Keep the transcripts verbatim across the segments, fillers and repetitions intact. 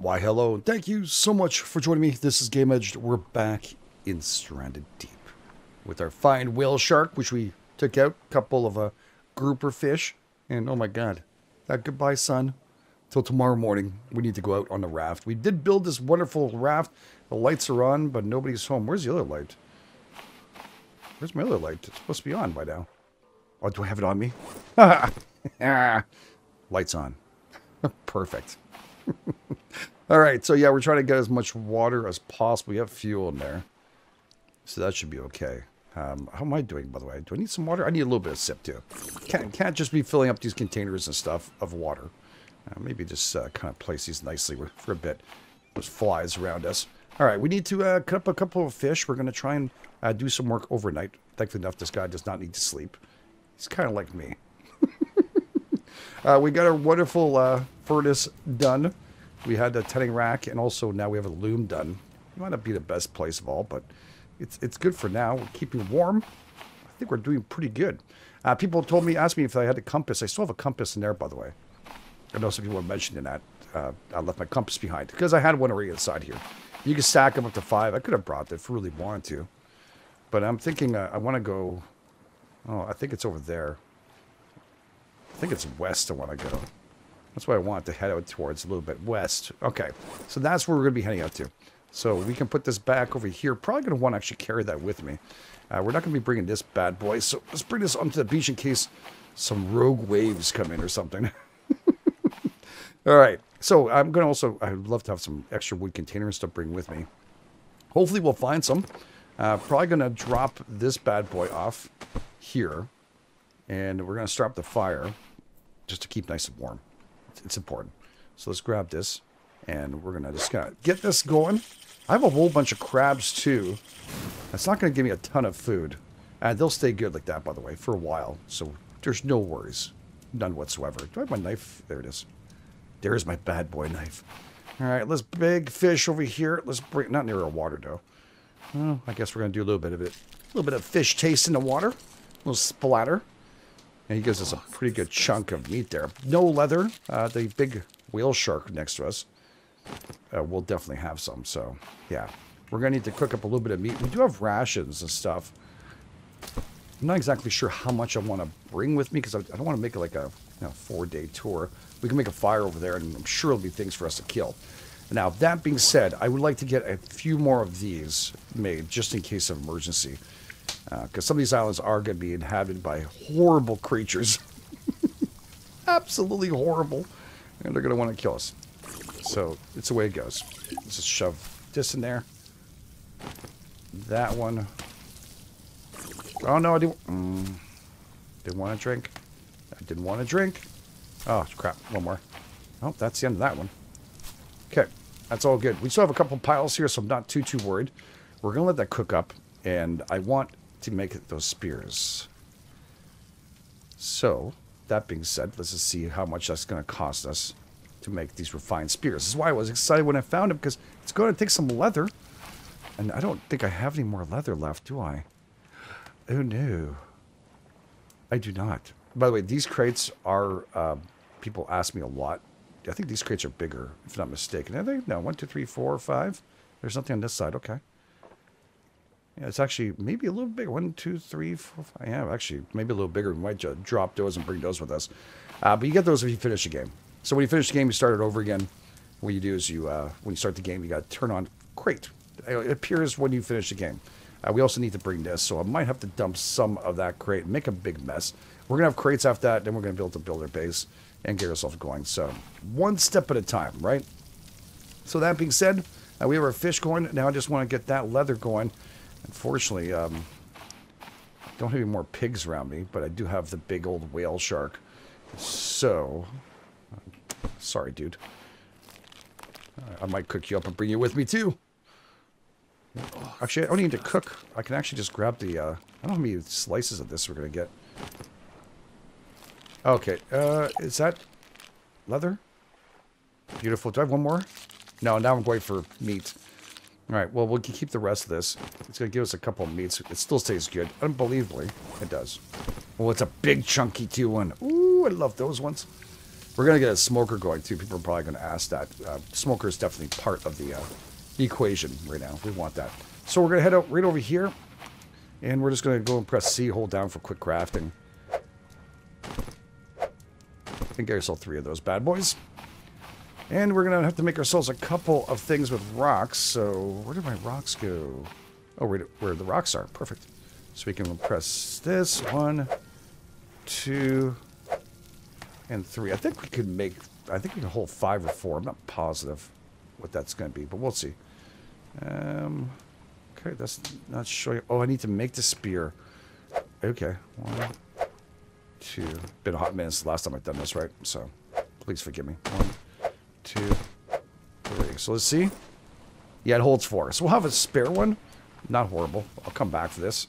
Why, hello, and thank you so much for joining me. This is Game Edged. We're back in Stranded Deep with our fine whale shark, which we took out. A couple of uh, grouper fish. And oh my god, that goodbye sun. Till tomorrow morning, we need to go out on the raft. We did build this wonderful raft. The lights are on, but nobody's home. Where's the other light? Where's my other light? It's supposed to be on by now. Oh, do I have it on me? Lights on. Perfect. All right, so yeah, we're trying to get as much water as possible. We have fuel in there, so that should be okay. Um, how am I doing, by the way? Do I need some water? I need a little bit of sip, too. Can't, can't just be filling up these containers and stuff of water. Uh, maybe just uh, kind of place these nicely for a bit. There's flies around us. All right, we need to uh, cut up a couple of fish. We're going to try and uh, do some work overnight. Thankfully enough, this guy does not need to sleep. He's kind of like me. Uh, we got our wonderful uh, furnace done. We had a tanning rack, and also now we have a loom done. It might not be the best place of all, but it's it's good for now. We're keeping warm. I think we're doing pretty good. Uh, people told me, asked me if I had a compass. I still have a compass in there, by the way. I know some people were mentioning that. Uh, I left my compass behind because I had one already inside here. You can stack them up to five. I could have brought that if I really wanted to. But I'm thinking uh, I want to go... Oh, I think it's over there. I think it's west I want to go. That's why I want to head out towards a little bit west. Okay, so that's where we're going to be heading out to. So we can put this back over here. Probably going to want to actually carry that with me. Uh, we're not going to be bringing this bad boy. So let's bring this onto the beach in case some rogue waves come in or something. All right, so I'm going to also... I'd love to have some extra wood containers to bring with me. Hopefully we'll find some. Uh, probably going to drop this bad boy off here. And we're going to start up the fire just to keep nice and warm. It's important. So let's grab this, and we're going to just kind of get this going. I have a whole bunch of crabs, too. That's not going to give me a ton of food. And they'll stay good like that, by the way, for a while. So there's no worries. None whatsoever. Do I have my knife? There it is. There's my bad boy knife. All right, let's big fish over here. Let's bring... Not near our water, though. Well, I guess we're going to do a little bit of it. A little bit of fish taste in the water. A little splatter. And he gives us a pretty good chunk of meat there. No leather. Uh, the big whale shark next to us uh, will definitely have some. So, yeah. We're going to need to cook up a little bit of meat. We do have rations and stuff. I'm not exactly sure how much I want to bring with me because I, I don't want to make it like a you know, four-day tour. We can make a fire over there, and I'm sure it'll be things for us to kill. Now, that being said, I would like to get a few more of these made just in case of emergency. Because uh, some of these islands are going to be inhabited by horrible creatures. Absolutely horrible. And they're going to want to kill us. So, it's the way it goes. Let's just shove this in there. That one. Oh, no, I didn't... Mm, didn't want to drink. I didn't want to drink. Oh, crap. One more. Oh, that's the end of that one. Okay. That's all good. We still have a couple piles here, so I'm not too, too worried. We're going to let that cook up. And I want... to make those spears. So, that being said, let's just see how much that's going to cost us to make these refined spears. This is why I was excited when I found them, because it's going to take some leather. And I don't think I have any more leather left, do I? Oh, no. I do not. By the way, these crates are... Uh, people ask me a lot. I think these crates are bigger, if I'm not mistaken. Are they? No, one, two, three, four, five. There's nothing on this side. Okay. Yeah, it's actually maybe a little bigger. One, two, three, four, five. Yeah, actually, maybe a little bigger. We might just drop those and bring those with us. Uh, but you get those if you finish the game. So when you finish the game, you start it over again. What you do is you, uh, when you start the game, you got to turn on crate. It appears when you finish the game. Uh, we also need to bring this, so I might have to dump some of that crate and make a big mess. We're going to have crates after that, then we're going to be able to build our base and get ourselves going. So one step at a time, right? So that being said, uh, we have our fish going. Now I just want to get that leather going. Unfortunately, um, I don't have any more pigs around me, but I do have the big old whale shark. So, uh, sorry, dude. Uh, I might cook you up and bring you with me, too. Actually, I don't need to cook. I can actually just grab the... Uh, I don't know how many slices of this we're going to get. Okay, uh, is that leather? Beautiful. Do I have one more? No, now I'm going for meat. All right, well, we can keep the rest of this. It's going to give us a couple of meats. It still tastes good. Unbelievably, it does. Well, it's a big, chunky T one. Ooh, I love those ones. We're going to get a smoker going, too. People are probably going to ask that. Uh, smoker is definitely part of the uh, equation right now. We want that. So we're going to head out right over here. And we're just going to go and press C, hold down for quick crafting. And get yourself three of those bad boys. And we're going to have to make ourselves a couple of things with rocks. So where did my rocks go? Oh, where, where the rocks are. Perfect. So we can press this. One, two, and three. I think we could make... I think we can hold five or four. I'm not positive what that's going to be, but we'll see. Um, okay, that's not showing... Oh, I need to make the spear. Okay. One, two... Been a hot minute since the last time I've done this, right? So please forgive me. One, two, three. So let's see. Yeah, it holds four. So we'll have a spare one. Not horrible. I'll come back for this.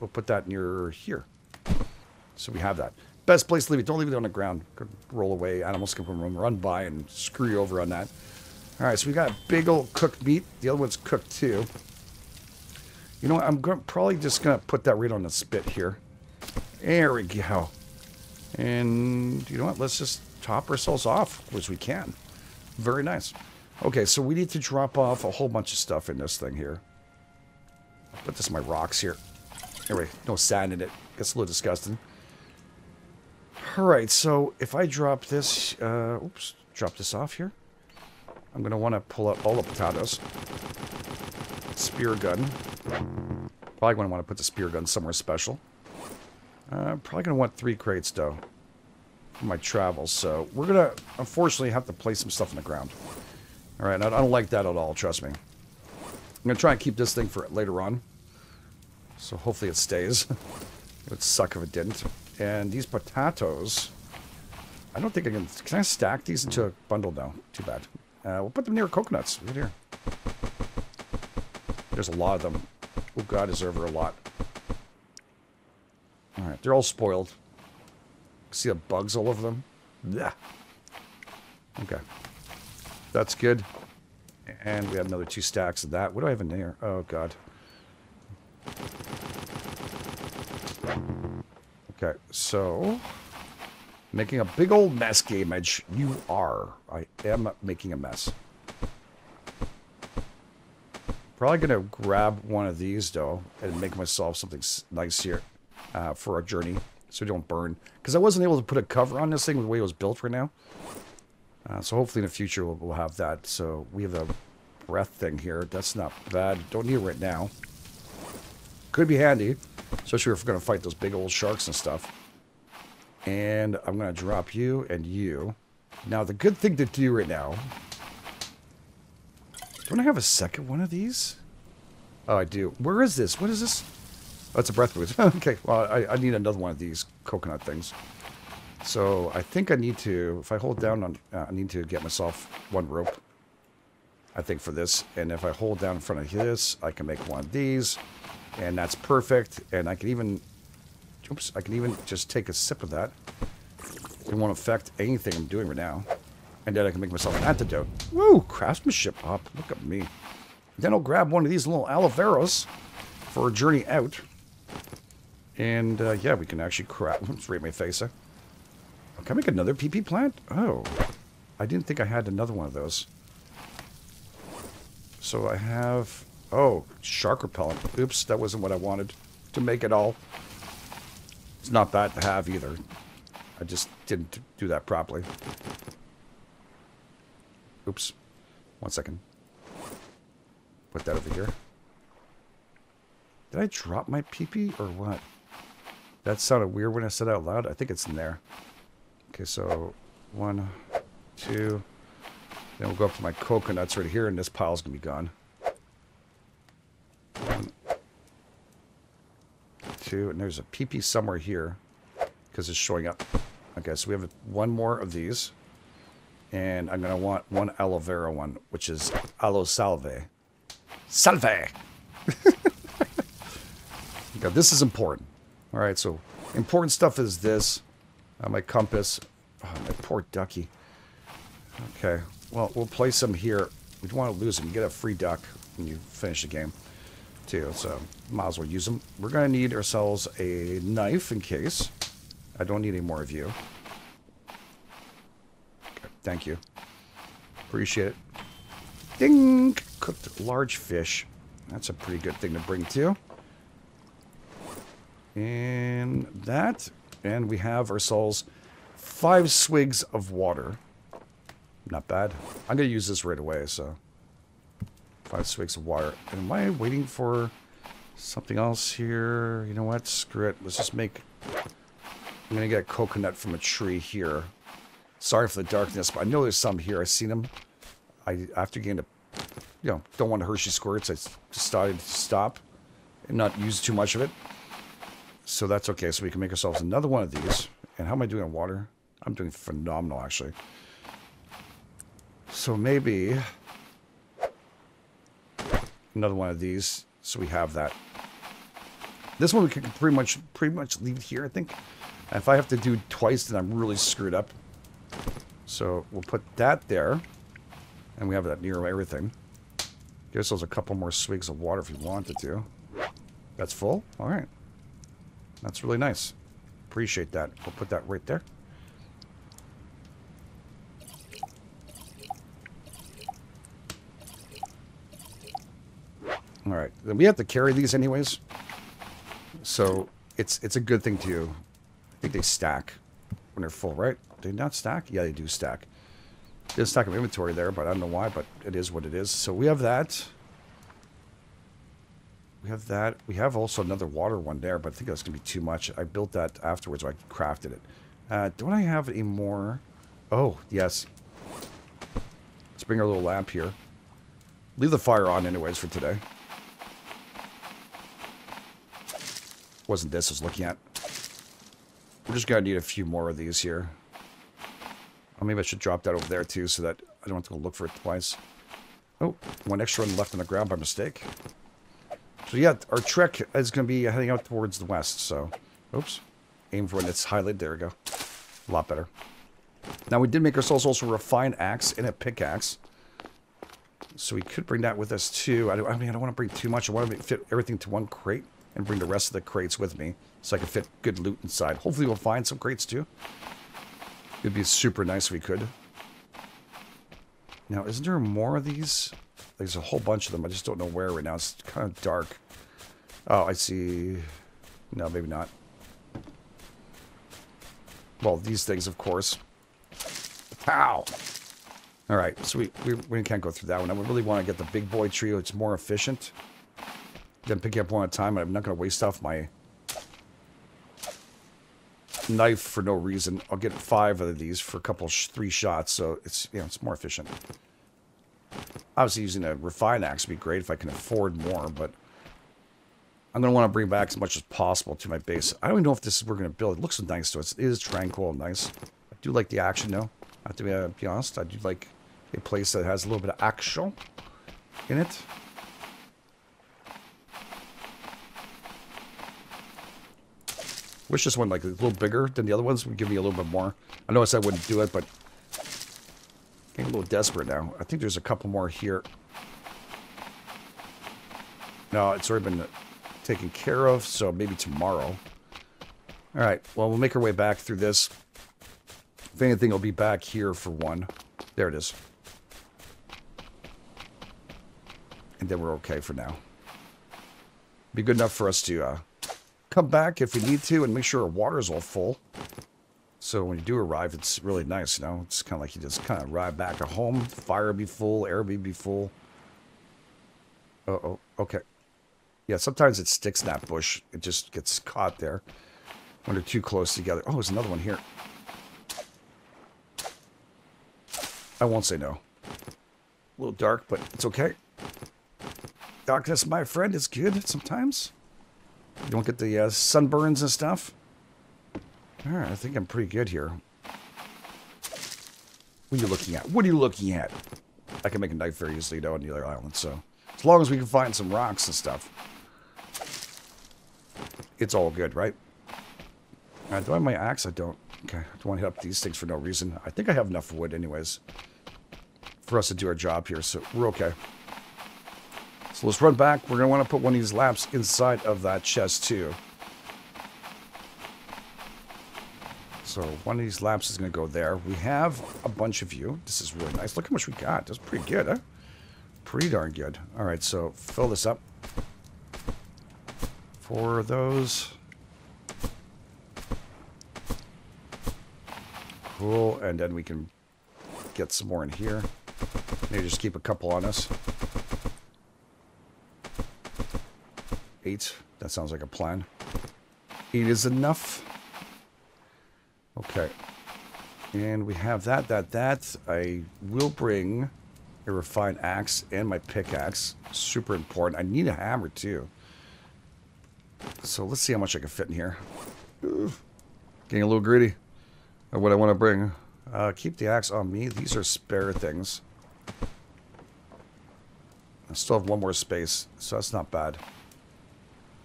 We'll put that near here. So we have that. Best place to leave it. Don't leave it on the ground. Could roll away. Animals can run by and screw you over on that. All right, so we got big old cooked meat. The other one's cooked too. You know what? I'm going, probably just going to put that right on the spit here. There we go. And you know what? Let's just top ourselves off, which we can. Very nice. Okay, so we need to drop off a whole bunch of stuff in this thing here. Put this in my rocks here. Anyway, no sand in it. Gets a little disgusting. Alright, so if I drop this... Uh, oops. Drop this off here. I'm going to want to pull up all the potatoes. Spear gun. Probably going to want to put the spear gun somewhere special. Uh, probably going to want three crates, though. For my travels. So we're going to, unfortunately, have to place some stuff in the ground. Alright, I don't like that at all. Trust me. I'm going to try and keep this thing for later on. So hopefully it stays. It would suck if it didn't. And these potatoes... I don't think I can... Can I stack these into a bundle now? Too bad. Uh, we'll put them near coconuts. Right here. There's a lot of them. Oh god, is there ever a lot. Alright, they're all spoiled. See the bugs all over them? Yeah. Okay. That's good. And we have another two stacks of that. What do I have in there? Oh god. Okay, so making a big old mess, Game Edge. You are. I am making a mess. Probably gonna grab one of these though and make myself something nice here uh, for our journey, so we don't burn. Because I wasn't able to put a cover on this thing with the way it was built right now. Uh, so hopefully in the future we'll, we'll have that. So we have a breath thing here. That's not bad. Don't need it right now. Could be handy. Especially if we're going to fight those big old sharks and stuff. And I'm going to drop you and you. Now, the good thing to do right now... Don't I have a second one of these? Oh, I do. Where is this? What is this? Oh, it's a breath boost. Okay, well, I, I need another one of these coconut things. So, I think I need to... If I hold down on... Uh, I need to get myself one rope. I think for this. And if I hold down in front of this, I can make one of these. And that's perfect. And I can even... Oops, I can even just take a sip of that. It won't affect anything I'm doing right now. And then I can make myself an antidote. Woo! Craftsmanship up. Look at me. Then I'll grab one of these little aloe veras for a journey out. And, uh, yeah, we can actually craft... It's right in my face, eh? Can I make another P P plant? Oh. I didn't think I had another one of those. So I have... Oh, shark repellent. Oops, that wasn't what I wanted to make at all. It's not bad to have either. I just didn't do that properly. Oops. One second. Put that over here. Did I drop my pee-pee or what? That sounded weird when I said it out loud. I think it's in there. Okay, so one, two. Then we'll go up to my coconuts right here, and this pile's going to be gone. Two, and there's a P P somewhere here because it's showing up. Okay, so we have one more of these, and I'm gonna want one aloe vera one, which is aloe salve. Salve. Okay, this is important. All right, so important stuff is this. Uh, my compass. Oh, my poor ducky. Okay, well we'll place him here. We don't want to lose him. You get a free duck when you finish the game. Too, so might as well use them. We're gonna need ourselves a knife in case. I don't need any more of you. Thank you. Appreciate it. Ding! Cooked large fish. That's a pretty good thing to bring too. And that. And we have ourselves five swigs of water. Not bad. I'm going to use this right away, so. Five swigs of water. Am I waiting for something else here? You know what? Screw it. Let's just make... I'm going to get a coconut from a tree here. Sorry for the darkness, but I know there's some here. I've seen them. I, after getting to... You know, don't want Hershey squirts. I decided to stop and not use too much of it. So that's okay. So we can make ourselves another one of these. And how am I doing on water? I'm doing phenomenal, actually. So maybe another one of these. So we have that. This one we can pretty much, pretty much leave here, I think. And if I have to do twice, then I'm really screwed up. So we'll put that there. And we have that near everything. Give ourselves a couple more swigs of water if we wanted to. That's full? All right. That's really nice. Appreciate that. We'll put that right there. All right. Then we have to carry these anyways. So it's it's a good thing to... I think they stack when they're full, right? Do they not stack? Yeah, they do stack. There's a stack of inventory there, but I don't know why, but it is what it is. So we have that. We have that. We have also another water one there, but I think that's going to be too much. I built that afterwards. I crafted it. Uh, don't I have any more? Oh, yes. Let's bring our little lamp here. Leave the fire on anyways for today. Wasn't this I was looking at. We're just going to need a few more of these here. Or maybe I should drop that over there too so that I don't have to go look for it twice. Oh, one extra one left on the ground by mistake. So yeah, our trek is going to be heading out towards the west, so... Oops. Aim for when it's highlighted. There we go. A lot better. Now we did make ourselves also a refined axe and a pickaxe. So we could bring that with us too. I, don't, I mean, I don't want to bring too much. I want to fit everything to one crate and bring the rest of the crates with me so I can fit good loot inside. Hopefully we'll find some crates too. It'd be super nice if we could. Now, isn't there more of these? There's a whole bunch of them. I just don't know where right now. It's kind of dark. Oh, I see. No, maybe not. Well, these things, of course. Pow! All right, so we, we, we can't go through that one. I really want to get the big boy trio. It's more efficient than picking up one at a time. And I'm not going to waste off my... knife for no reason. I'll get five of these for a couple, sh three shots, so it's, you know, it's more efficient. Obviously, using a refined axe would be great if I can afford more, but I'm going to want to bring back as much as possible to my base. I don't even know if this is what we're going to build. It looks nice, so it's, it is tranquil and nice. I do like the action, though. I have to be, uh, be honest. I do like a place that has a little bit of action in it. Wish this one like a little bigger than the other ones would give me a little bit more. I know I said I wouldn't do it, but getting a little desperate now. I think there's a couple more here. No, it's already been taken care of, so maybe tomorrow. All right, well, we'll make our way back through this. If anything, I'll be back here for one. There it is. And then we're okay for now. Be good enough for us to... uh, come back if we need to and make sure our water is all full. So when you do arrive, it's really nice, you know? It's kind of like you just kind of ride back to home. Fire will be full. Air will be full. Uh-oh. Okay. Yeah, sometimes it sticks in that bush. It just gets caught there when they're too close together. Oh, there's another one here. I won't say no. A little dark, but it's okay. Darkness, my friend, is good sometimes. You don't get the uh, sunburns and stuff. All right, I think I'm pretty good here. What are you looking at? What are you looking at? I can make a knife very easily, though, on the other island, so... as long as we can find some rocks and stuff. It's all good, right? All right, do I have my axe? I don't. Okay, I don't want to hit up these things for no reason. I think I have enough wood, anyways, for us to do our job here, so we're okay. So let's run back. We're going to want to put one of these lamps inside of that chest, too. So one of these laps is going to go there. We have a bunch of you. This is really nice. Look how much we got. That's pretty good, huh? Pretty darn good. All right, so fill this up. Four of those. Cool, and then we can get some more in here. Maybe just keep a couple on us. Eight. That sounds like a plan. Eight is enough. Okay. And we have that, that, that. I will bring a refined axe and my pickaxe. Super important. I need a hammer, too. So let's see how much I can fit in here. Ugh. Getting a little greedy. What I want to bring. Uh, keep the axe on me. These are spare things. I still have one more space, so that's not bad.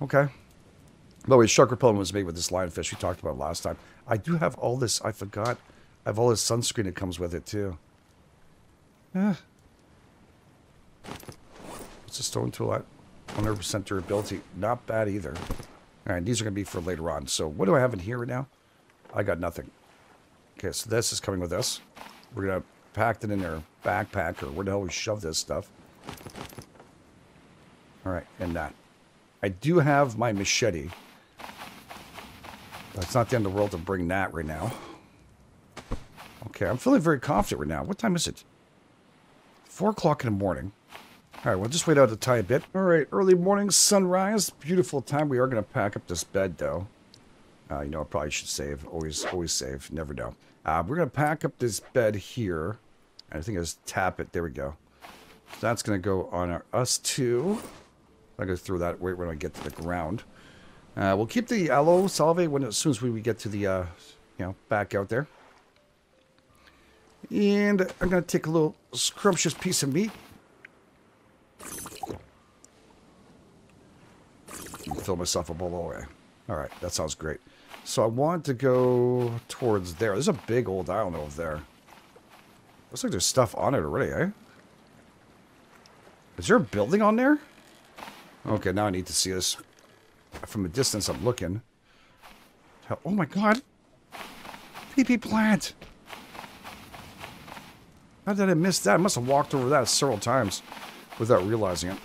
Okay. By the way, shark repellent was made with this lionfish we talked about last time. I do have all this. I forgot. I have all this sunscreen that comes with it, too. Eh. It's a stone tool at one hundred percent durability. Not bad either. All right, these are going to be for later on. So what do I have in here right now? I got nothing. Okay, so this is coming with us. We're going to pack it in our backpack or where the hell we shove this stuff. All right, and that. I do have my machete. That's not the end of the world to bring that right now. Okay, I'm feeling very confident right now. What time is it? Four o'clock in the morning. All right, we'll just wait out the time a bit. All right, early morning, sunrise. Beautiful time. We are going to pack up this bed, though. Uh, you know, I probably should save. Always, always save. Never know. Uh, we're going to pack up this bed here. I think I just tap it. There we go. So that's going to go on our, us two. I'm going to throw that right when I get to the ground. Uh, we'll keep the aloe salve when, as soon as we get to the, uh, you know, back out there. And I'm going to take a little scrumptious piece of meat. Fill myself a bowl of oil. All right, that sounds great. So I want to go towards there. There's a big old island over there. Looks like there's stuff on it already, eh? Is there a building on there? Okay, now I need to see this. From a distance, I'm looking. Oh my god! P P plant! How did I miss that? I must have walked over that several times without realizing it.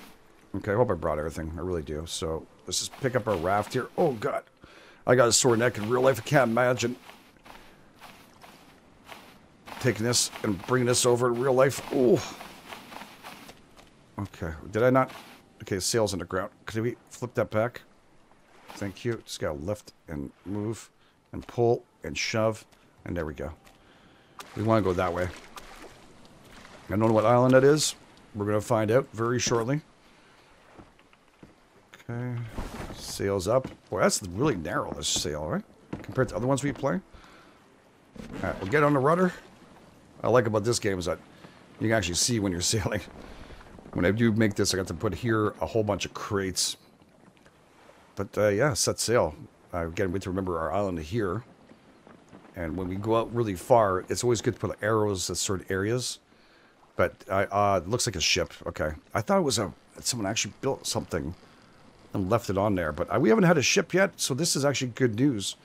Okay, I hope I brought everything. I really do. So, let's just pick up our raft here. Oh god! I got a sore neck in real life. I can't imagine taking this and bringing this over in real life. Oh! Okay, did I not? Okay, sail's underground. Could we flip that back? Thank you. Just gotta lift and move and pull and shove. And there we go. We want to go that way. I don't know what island that is. We're gonna find out very shortly. Okay. Sail's up. Boy, that's really narrow, this sail, right? Compared to other ones we play. Alright, we'll get on the rudder. What I like about this game is that you can actually see when you're sailing. When I do make this, I got to put here a whole bunch of crates. But, uh, yeah, set sail. Uh, again, we have to remember our island here. And when we go out really far, it's always good to put arrows at certain areas. But I, uh, it looks like a ship. Okay. I thought it was a... Someone actually built something and left it on there. But uh, we haven't had a ship yet, so this is actually good news.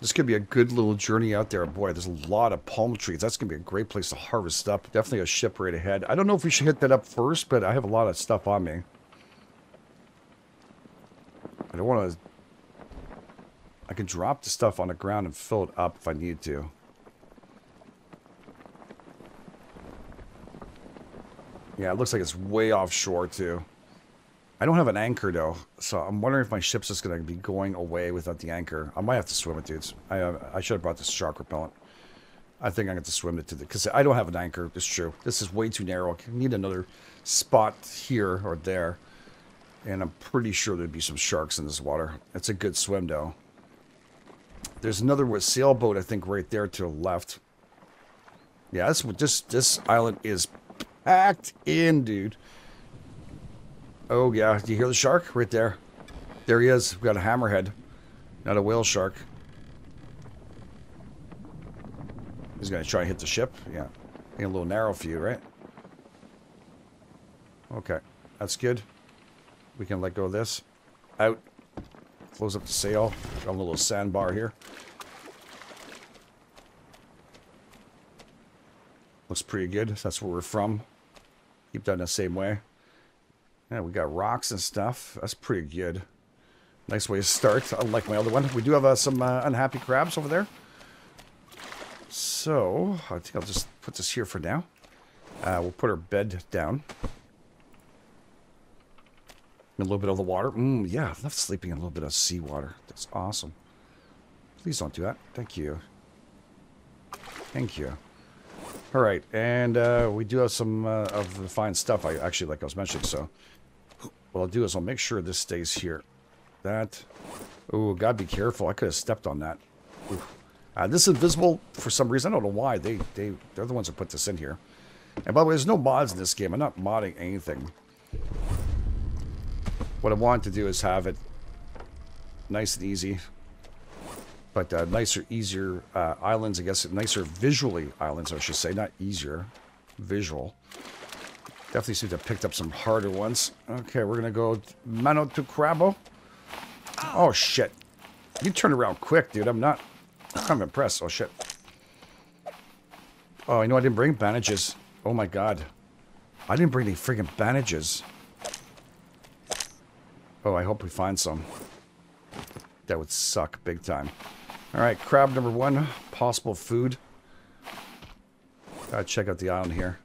This could be a good little journey out there. Boy, there's a lot of palm trees. That's going to be a great place to harvest up. Definitely a ship right ahead. I don't know if we should hit that up first, but I have a lot of stuff on me. I don't want to... I can drop the stuff on the ground and fill it up if I need to. Yeah, it looks like it's way offshore, too. I don't have an anchor, though, so I'm wondering if my ship's just going to be going away without the anchor. I might have to swim it, dudes. I, uh, I should have brought this shark repellent. I think I'm going to have to swim it, to the because I don't have an anchor. It's true. This is way too narrow. I need another spot here or there. And I'm pretty sure there'd be some sharks in this water. It's a good swim, though. There's another sailboat, I think, right there to the left. Yeah, that's what this, this island is packed in, dude. Oh, yeah. Do you hear the shark? Right there. There he is. We've got a hammerhead. Not a whale shark. He's going to try and hit the ship. Yeah. Being a little narrow for you, right? Okay. That's good. We can let go of this. Out. Close up the sail. Got a little sandbar here. looks pretty good. So that's where we're from. Keep that in the same way. Yeah, we got rocks and stuff. That's pretty good. Nice way to start, unlike my other one. We do have uh, some uh, unhappy crabs over there. So, I think I'll just put this here for now. Uh, we'll put our bed down. A little bit of the water. Mm, yeah, I love sleeping in a little bit of seawater. That's awesome. Please don't do that. Thank you. Thank you. All right, and uh, we do have some uh, of the fine stuff, I actually, like I was mentioning, so... What I'll do is I'll make sure this stays here. That. Oh, gotta be careful. I could have stepped on that. Uh, this is invisible for some reason. I don't know why. They, they, they're the ones that put this in here. And by the way, there's no mods in this game. I'm not modding anything. What I want to do is have it nice and easy. But uh, nicer, easier uh, islands, I guess. Nicer visually islands, I should say. Not easier. Visual. Definitely seem to have picked up some harder ones. Okay, we're going to go mano to crabo. Oh, shit. You turn around quick, dude. I'm not... I'm impressed. Oh, shit. Oh, you know, I didn't bring bandages. Oh, my God. I didn't bring any friggin' bandages. Oh, I hope we find some. That would suck big time. All right, crab number one, possible food. Gotta check out the island here.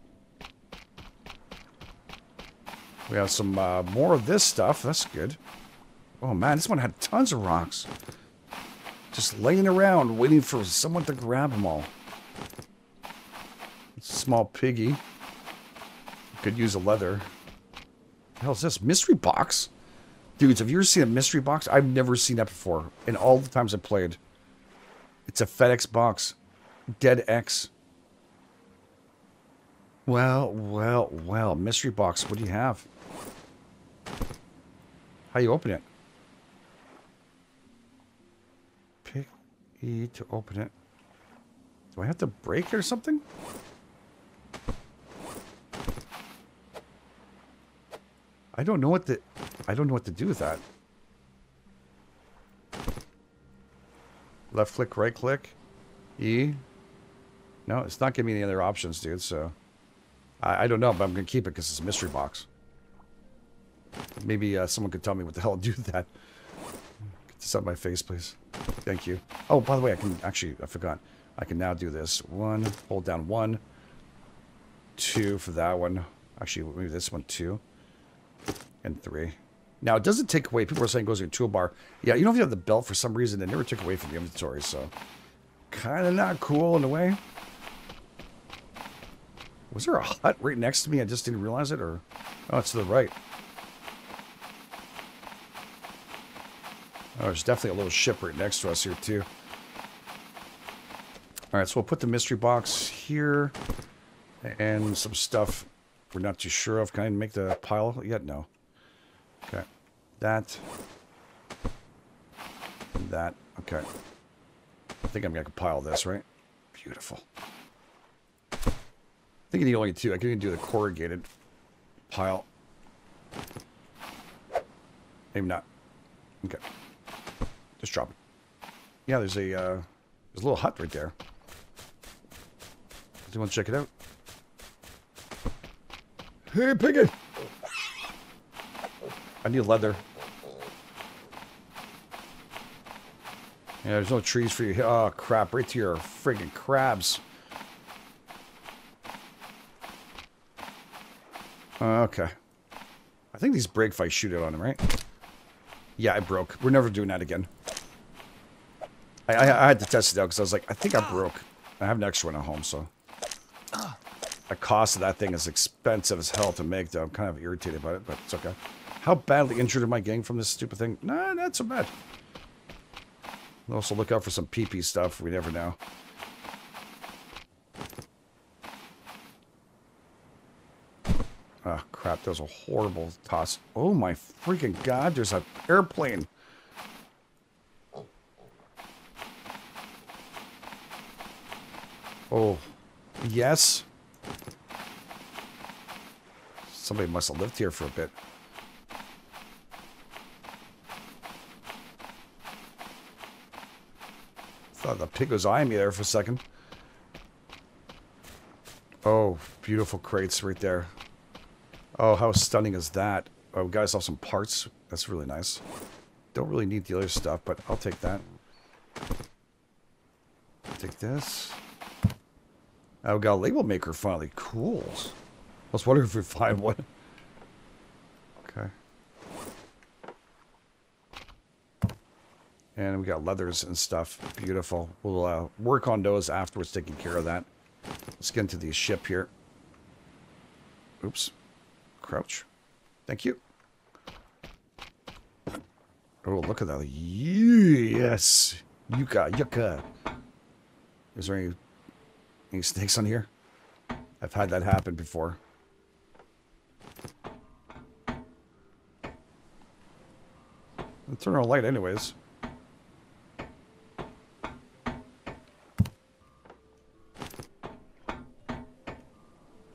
We have some uh, more of this stuff. That's good. Oh man, this one had tons of rocks. Just laying around, waiting for someone to grab them all. It's a small piggy. Could use a leather. What the hell is this? Mystery box? Dudes, have you ever seen a mystery box? I've never seen that before. In all the times I've played. It's a FedEx box. Dead X. Well, well, well. Mystery box. What do you have? How you open it? Pick E to open it. Do I have to break it or something? I don't know what the... I don't know what to do with that. Left click, right click. E. No, it's not giving me any other options, dude, so... I, I don't know, but I'm going to keep it because it's a mystery box. Maybe uh, someone could tell me what the hell to do with that. Get this out of my face, please. Thank you. Oh, by the way, I can... Actually, I forgot. I can now do this. One. Hold down one. Two for that one. Actually, maybe this one, two. And three. Now, it doesn't take away. People are saying it goes to your toolbar. Yeah, you know, if you have the belt for some reason, it never took away from the inventory, so. Kind of not cool in a way. Was there a hut right next to me? I just didn't realize it, or... Oh, it's to the right. Oh, there's definitely a little ship right next to us here, too. Alright, so we'll put the mystery box here. And some stuff we're not too sure of. Can I make the pile yet? No. Okay. That. That. Okay. I think I'm going to compile this, right? Beautiful. I think I need only two. I can do the corrugated pile. Maybe not. Okay. Just drop it. Yeah, there's a, uh, there's a little hut right there. Do you want to check it out? Hey, piggy! I need leather. Yeah, there's no trees for you. Oh, crap. Right to your friggin' crabs. Uh, okay. I think these break if I shoot it on them, right? Yeah, I broke. We're never doing that again. I, I, I had to test it out because I was like, I think I broke. I have an extra one at home, so... The cost of that thing is expensive as hell to make, though. I'm kind of irritated about it, but it's okay. How badly injured am I getting from this stupid thing? Nah, not so bad. I'll also look out for some pee-pee stuff. We never know. Oh, crap. That was a horrible toss. Oh, my freaking God. There's an airplane. Oh, yes. Somebody must have lived here for a bit. Thought the pig was eyeing me there for a second. Oh, beautiful crates right there. Oh, how stunning is that? Oh, guys have some parts. That's really nice. Don't really need the other stuff, but I'll take that. Take this. Oh, we got a label maker finally. Cool. I was wondering if we find one. Okay. And we got leathers and stuff. Beautiful. We'll uh, work on those afterwards, taking care of that. Let's get into the ship here. Oops. Crouch. Thank you. Oh, look at that. Yes. Yucca, yucca. Is there any, any snakes on here? I've had that happen before. I'll turn on a light anyways.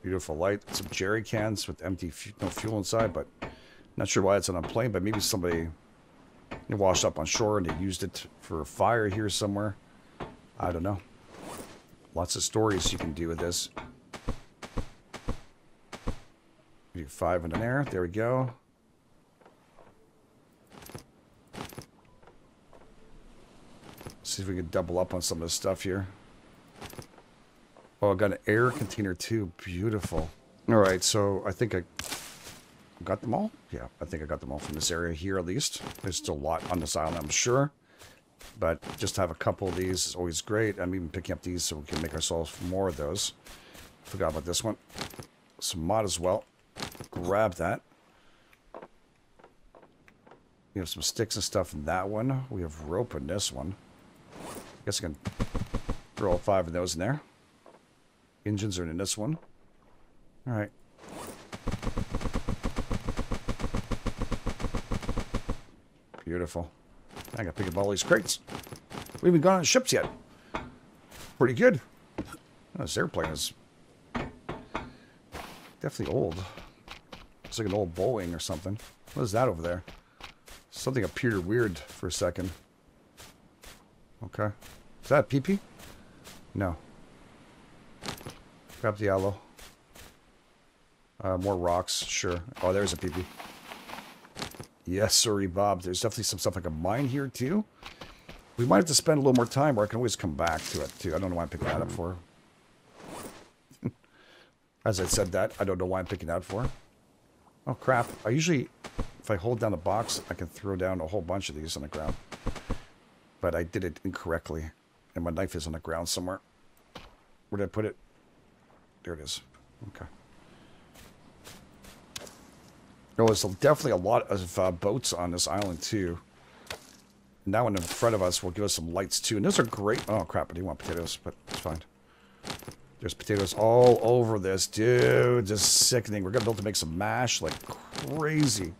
Beautiful light. Some jerry cans with empty, no fuel inside, but not sure why it's on a plane, but maybe somebody washed up on shore and they used it for a fire here somewhere. I don't know. Lots of stories you can do with this. Do five in an air. There we go. See if we can double up on some of this stuff here. Oh, I got an air container too. Beautiful. All right, so I think I got them all. Yeah, I think I got them all from this area here at least. There's still a lot on this island, I'm sure. But just to have a couple of these is always great. I'm even picking up these so we can make ourselves more of those. Forgot about this one. So might as well grab that. We have some sticks and stuff in that one. We have rope in this one. I guess I can throw all five of those in there. Engines are in this one. All right. Beautiful. I gotta pick up all these crates. We haven't gone on ships yet. Pretty good. Oh, this airplane is definitely old. It's like an old Boeing or something. What is that over there? Something appeared weird for a second. Okay. Is that a pee-pee? No. Grab the aloe. Uh, more rocks, sure. Oh, there's a pee-pee. Yes, sorry, Bob. There's definitely some stuff like a mine here, too. We might have to spend a little more time, or I can always come back to it, too. I don't know why I'm picking that up for. As I said that, I don't know why I'm picking that up for. Oh, crap. I usually, if I hold down a box, I can throw down a whole bunch of these on the ground. But I did it incorrectly, and my knife is on the ground somewhere. Where did I put it? There it is. Okay. There was definitely a lot of uh, boats on this island, too. And that one in front of us will give us some lights, too. And those are great. Oh, crap. I didn't want potatoes, but it's fine. There's potatoes all over this, dude. Just sickening. We're going to be able to make some mash like crazy.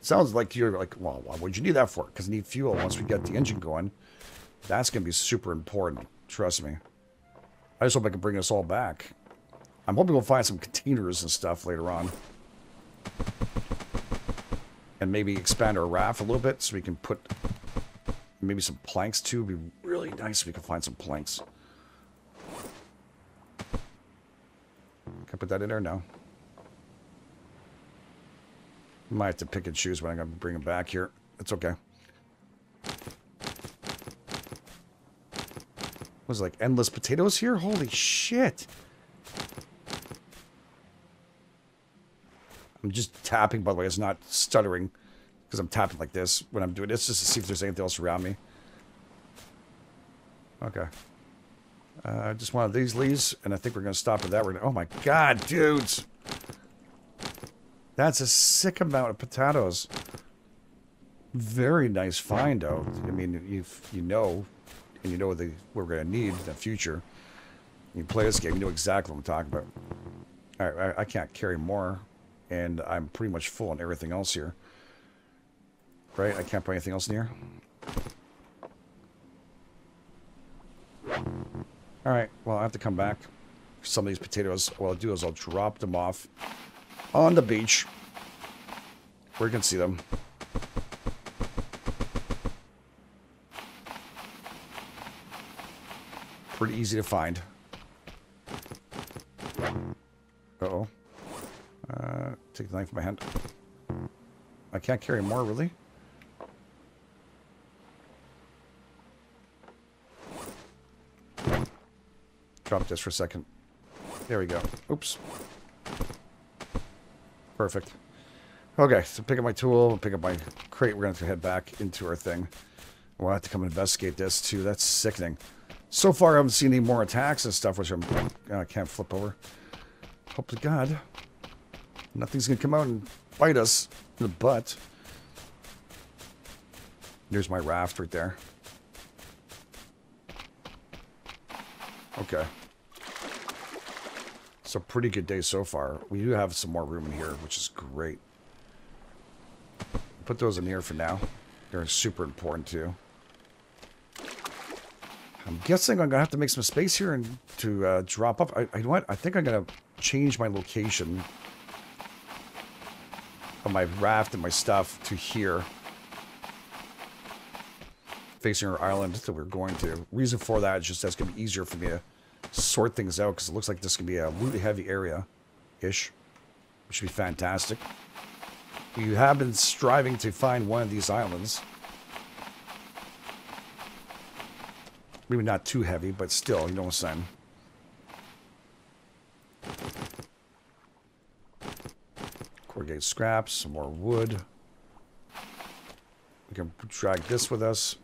Sounds like you're like, well, what would you need that for? Because I need fuel once we get the engine going. That's going to be super important. Trust me. I just hope I can bring us all back. I'm hoping we'll find some containers and stuff later on. And maybe expand our raft a little bit so we can put maybe some planks too. It would be really nice if we could find some planks. Can I put that in there? No. Might have to pick and choose when I'm going to bring them back here. It's okay. Was like endless potatoes here? Holy shit. I'm just tapping, by the way. It's not stuttering because I'm tapping like this when I'm doing this just to see if there's anything else around me. Okay. I uh, just wanted these leaves, and I think we're going to stop at that. We're gonna, oh my god, dudes. That's a sick amount of potatoes. Very nice find out. I mean, if you know... And you know what, they, what we're going to need in the future. You play this game, you know exactly what I'm talking about. Alright, I, I can't carry more. And I'm pretty much full on everything else here. Right? I can't put anything else in here. Alright, well, I have to come back. Some of these potatoes, what I'll do is I'll drop them off on the beach. Where you can see them. Pretty easy to find. Uh, take the knife from my hand. I can't carry more, really? Drop this for a second. There we go. Oops. Perfect. Okay, so pick up my tool, pick up my crate. We're going to have to head back into our thing. We'll have to come investigate this, too. That's sickening. So far, I haven't seen any more attacks and stuff, which I'm, I can't flip over. Hope to God nothing's going to come out and bite us in the butt. There's my raft right there. Okay. It's a pretty good day so far. We do have some more room in here, which is great. Put those in here for now. They're super important, too. I'm guessing I'm going to have to make some space here and to uh, drop up. I, I, you know what? I think I'm going to change my location of my raft and my stuff to here. Facing our island that we're going to. Reason for that is just that's going to be easier for me to sort things out because it looks like this can be a really heavy area-ish. Which would be fantastic. We have been striving to find one of these islands. Maybe not too heavy, but still, you know what I'm saying. Corrugated scraps, some more wood. We can drag this with us.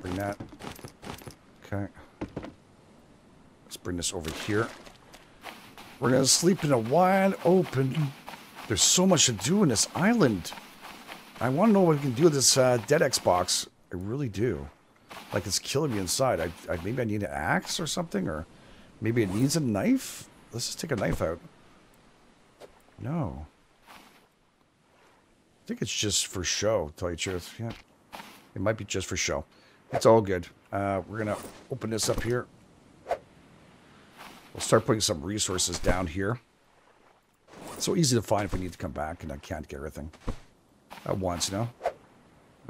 Bring that. Okay. Let's bring this over here. We're going to sleep in a wide open... There's so much to do in this island. I want to know what we can do with this uh, dead X box. I really do. Like, it's killing me inside. I, I maybe I need an axe or something, or maybe it needs a knife. Let's just take a knife out. No. I think it's just for show, to tell you the truth. Yeah. It might be just for show. It's all good. Uh, we're going to open this up here. We'll start putting some resources down here. So easy to find if we need to come back, and I can't get everything at once, you know?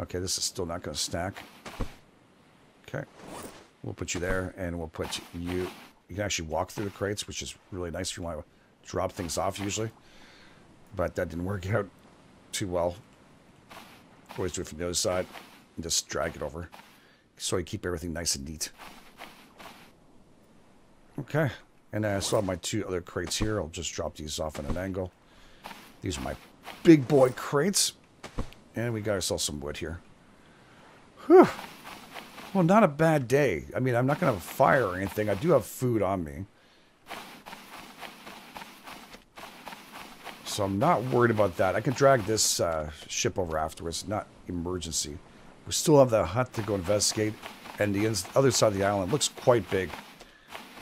Okay, this is still not going to stack. Okay. We'll put you there, and we'll put you... You can actually walk through the crates, which is really nice if you want to drop things off, usually. But that didn't work out too well. Always do it from the other side, and just drag it over. So you keep everything nice and neat. Okay. And I still have my two other crates here. I'll just drop these off at an angle. These are my big boy crates. And we got ourselves some wood here. Whew. Well, not a bad day. I mean, I'm not going to have a fire or anything. I do have food on me. So I'm not worried about that. I can drag this uh, ship over afterwards. Not emergency. We still have that hut to go investigate. And the ins other side of the island looks quite big.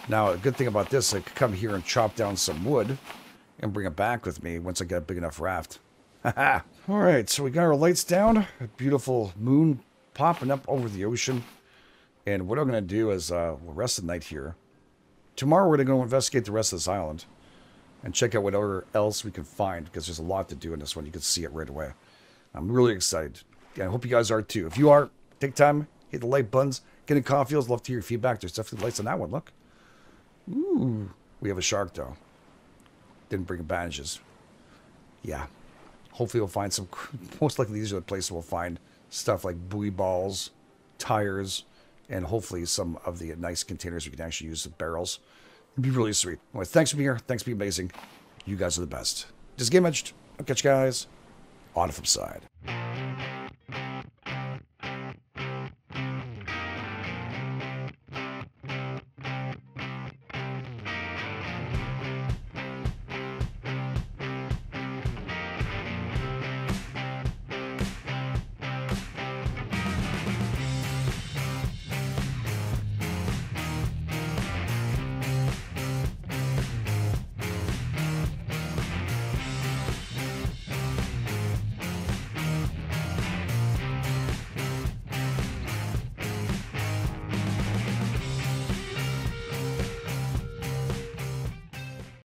Now, a good thing about this, I could come here and chop down some wood and bring it back with me once I get a big enough raft. Haha! Alright, so we got our lights down. A beautiful moon popping up over the ocean. And what I'm going to do is uh, we'll rest the night here. Tomorrow we're going to go investigate the rest of this island and check out whatever else we can find because there's a lot to do in this one. You can see it right away. I'm really excited. I hope you guys are too. If you are, take time, hit the like buttons, get in the comment fields, love to hear your feedback. There's definitely lights on that one, look. Ooh, we have a shark, though. Didn't bring bandages. Yeah. Hopefully we'll find some... Most likely these are the places we'll find stuff like buoy balls, tires, and hopefully some of the nice containers we can actually use as barrels. It'd be really sweet. Anyway, thanks for being here. Thanks for being amazing. You guys are the best. This is Game Edged. I'll catch you guys on the flip side.